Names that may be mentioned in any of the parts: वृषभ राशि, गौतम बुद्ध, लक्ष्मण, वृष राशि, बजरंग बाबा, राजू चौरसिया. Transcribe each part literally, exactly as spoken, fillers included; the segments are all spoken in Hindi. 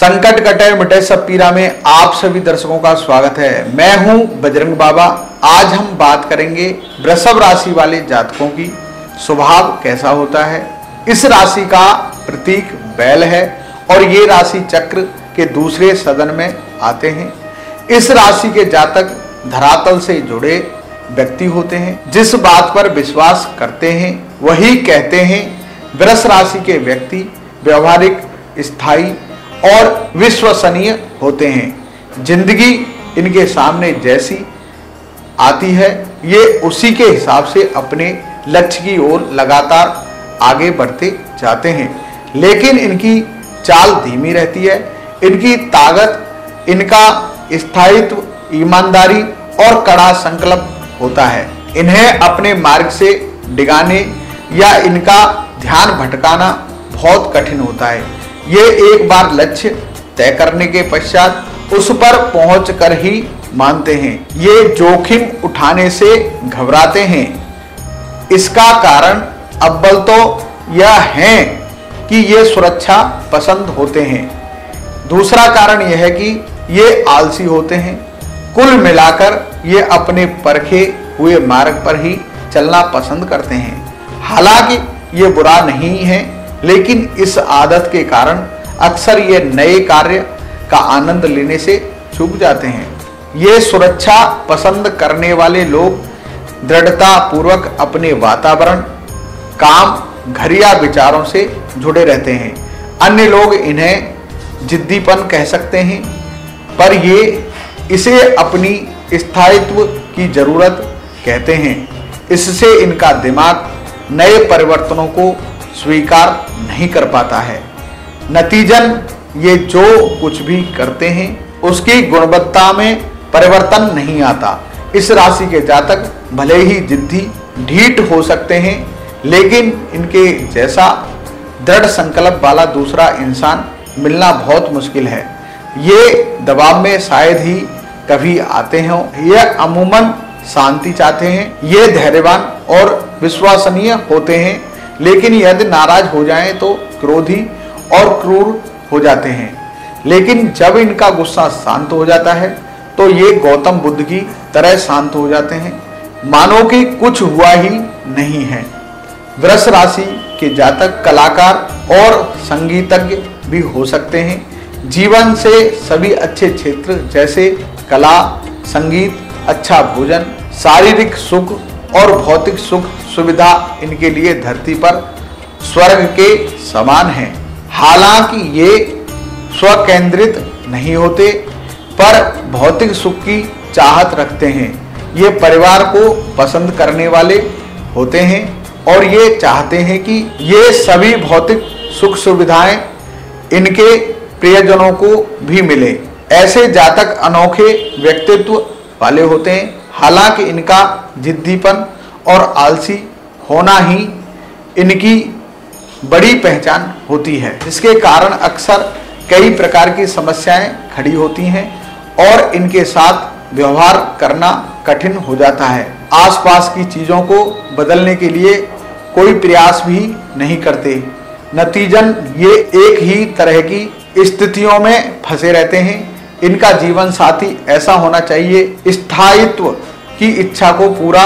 संकट कटे मिटे सब पीड़ा में आप सभी दर्शकों का स्वागत है। मैं हूं बजरंग बाबा। आज हम बात करेंगे वृषभ राशि वाले जातकों की स्वभाव कैसा होता है। इस राशि का प्रतीक बैल है और ये राशि चक्र के दूसरे सदन में आते हैं। इस राशि के जातक धरातल से जुड़े व्यक्ति होते हैं। जिस बात पर विश्वास करते हैं वही कहते हैं। वृष राशि के व्यक्ति व्यवहारिक, स्थायी और विश्वसनीय होते हैं। जिंदगी इनके सामने जैसी आती है ये उसी के हिसाब से अपने लक्ष्य की ओर लगातार आगे बढ़ते जाते हैं, लेकिन इनकी चाल धीमी रहती है। इनकी ताकत, इनका स्थायित्व, ईमानदारी और कड़ा संकल्प होता है। इन्हें अपने मार्ग से डिगाने या इनका ध्यान भटकाना बहुत कठिन होता है। ये एक बार लक्ष्य तय करने के पश्चात उस पर पहुँच कर ही मानते हैं। ये जोखिम उठाने से घबराते हैं। इसका कारण अव्वल तो यह है कि ये सुरक्षा पसंद होते हैं। दूसरा कारण यह है कि ये आलसी होते हैं। कुल मिलाकर ये अपने परखे हुए मार्ग पर ही चलना पसंद करते हैं। हालांकि ये बुरा नहीं है, लेकिन इस आदत के कारण अक्सर ये नए कार्य का आनंद लेने से चूक जाते हैं। ये सुरक्षा पसंद करने वाले लोग दृढ़तापूर्वक अपने वातावरण, काम, घर या विचारों से जुड़े रहते हैं। अन्य लोग इन्हें जिद्दीपन कह सकते हैं, पर ये इसे अपनी स्थायित्व की जरूरत कहते हैं। इससे इनका दिमाग नए परिवर्तनों को स्वीकार नहीं कर पाता है। नतीजन ये जो कुछ भी करते हैं उसकी गुणवत्ता में परिवर्तन नहीं आता। इस राशि के जातक भले ही जिद्दी, ढीठ हो सकते हैं, लेकिन इनके जैसा दृढ़ संकल्प वाला दूसरा इंसान मिलना बहुत मुश्किल है। ये दबाव में शायद ही कभी आते हों। ये अमूमन शांति चाहते हैं। ये धैर्यवान और विश्वसनीय होते हैं, लेकिन यदि नाराज हो जाएं तो क्रोधी और क्रूर हो जाते हैं। लेकिन जब इनका गुस्सा शांत हो जाता है तो ये गौतम बुद्ध की तरह शांत हो जाते हैं, मानो कि कुछ हुआ ही नहीं है। वृष राशि के जातक कलाकार और संगीतज्ञ भी हो सकते हैं। जीवन से सभी अच्छे क्षेत्र जैसे कला, संगीत, अच्छा भोजन, शारीरिक सुख और भौतिक सुख सुविधा इनके लिए धरती पर स्वर्ग के समान हैं। हालांकि ये स्वकेंद्रित नहीं होते, पर भौतिक सुख की चाहत रखते हैं। ये परिवार को पसंद करने वाले होते हैं और ये चाहते हैं कि ये सभी भौतिक सुख सुविधाएं इनके प्रियजनों को भी मिले। ऐसे जातक अनोखे व्यक्तित्व वाले होते हैं। हालांकि इनका जिद्दीपन और आलसी होना ही इनकी बड़ी पहचान होती है, जिसके कारण अक्सर कई प्रकार की समस्याएं खड़ी होती हैं और इनके साथ व्यवहार करना कठिन हो जाता है। आसपास की चीज़ों को बदलने के लिए कोई प्रयास भी नहीं करते। नतीजन ये एक ही तरह की स्थितियों में फंसे रहते हैं। इनका जीवन साथी ऐसा होना चाहिए स्थायित्व की इच्छा को पूरा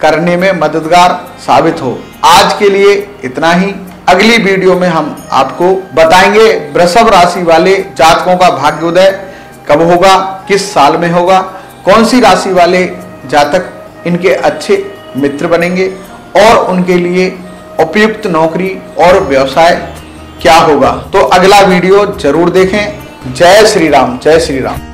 करने में मददगार साबित हो। आज के लिए इतना ही। अगली वीडियो में हम आपको बताएंगे वृषभ राशि वाले जातकों का भाग्योदय कब होगा, किस साल में होगा, कौन सी राशि वाले जातक इनके अच्छे मित्र बनेंगे और उनके लिए उपयुक्त नौकरी और व्यवसाय क्या होगा। तो अगला वीडियो जरूर देखें। जय श्री राम। जय श्री राम।